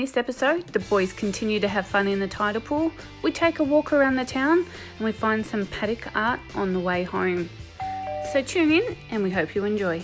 this episode, the boys continue to have fun in the tidal pool, we take a walk around the town, and we find some paddock art on the way home. So tune in and we hope you enjoy.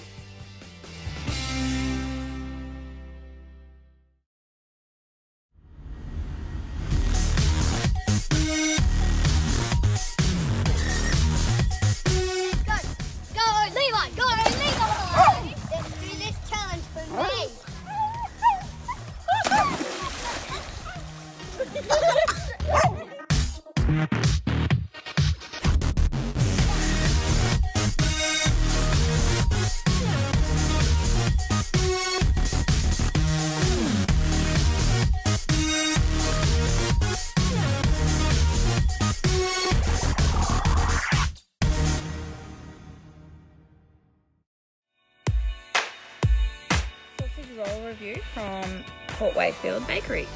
Review from Port Wakefield Bakery.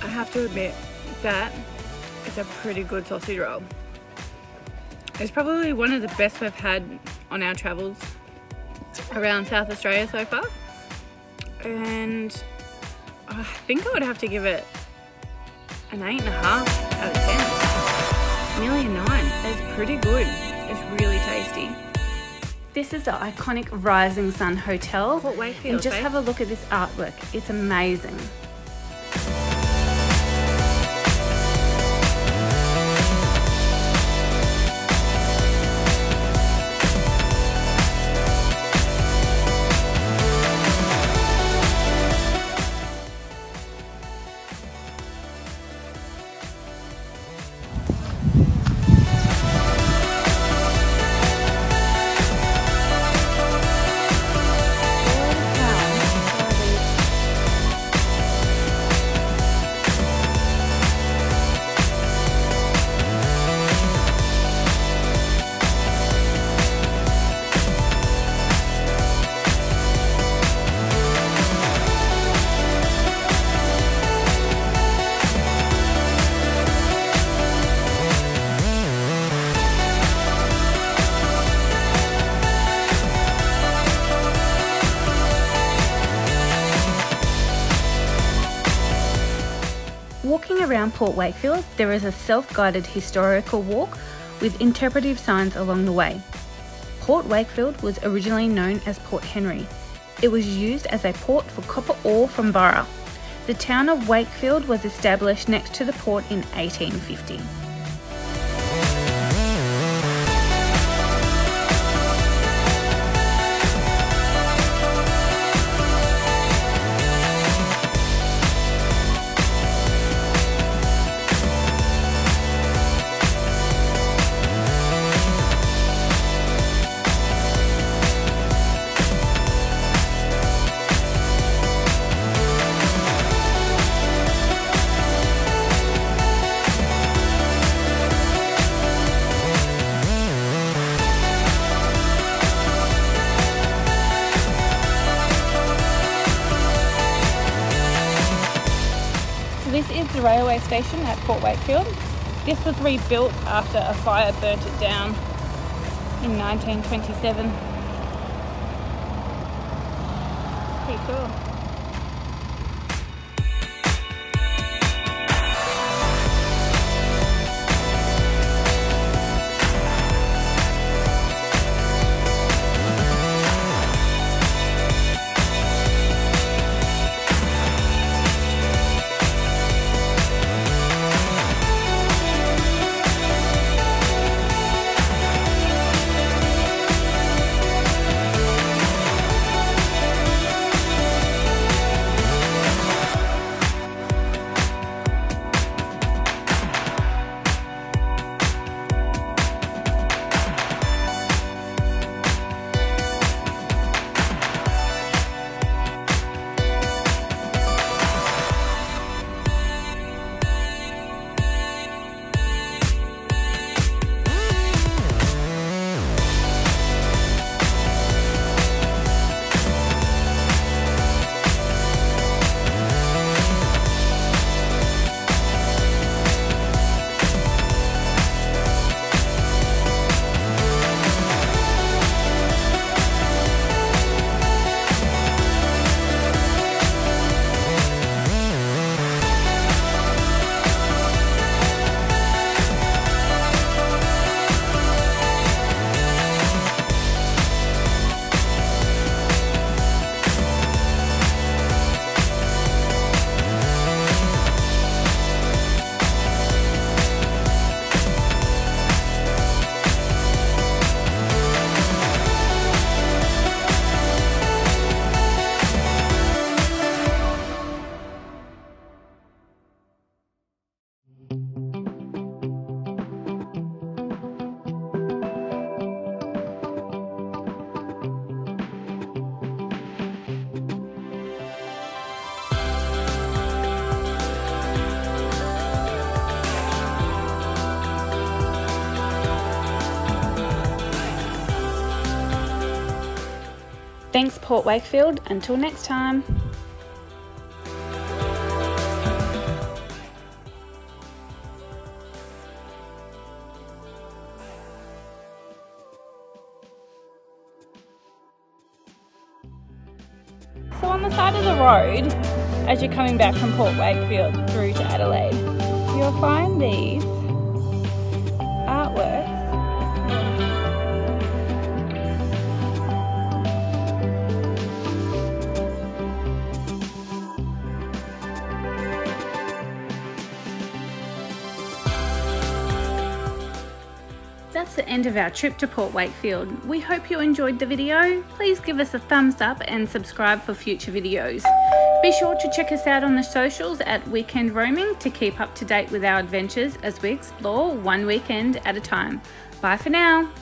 I have to admit that it's a pretty good sausage roll. It's probably one of the best we've had on our travels around South Australia so far, and I think I would have to give it an 8.5 out of 10. Nearly a 9. It's pretty good. It's really tasty. This is the iconic Rising Sun Hotel. Port Wakefield, and just have a look at this artwork. It's amazing. Walking around Port Wakefield, there is a self-guided historical walk with interpretive signs along the way. Port Wakefield was originally known as Port Henry. It was used as a port for copper ore from Burra. The town of Wakefield was established next to the port in 1850. This is the railway station at Port Wakefield. This was rebuilt after a fire burnt it down in 1927. Pretty cool. Thanks, Port Wakefield. Until next time. So on the side of the road, as you're coming back from Port Wakefield through to Adelaide, you'll find these artworks. That's the end of our trip to Port Wakefield. We hope you enjoyed the video. Please give us a thumbs up and subscribe for future videos. Be sure to check us out on the socials at Weekend Roaming to keep up to date with our adventures as we explore one weekend at a time. Bye for now.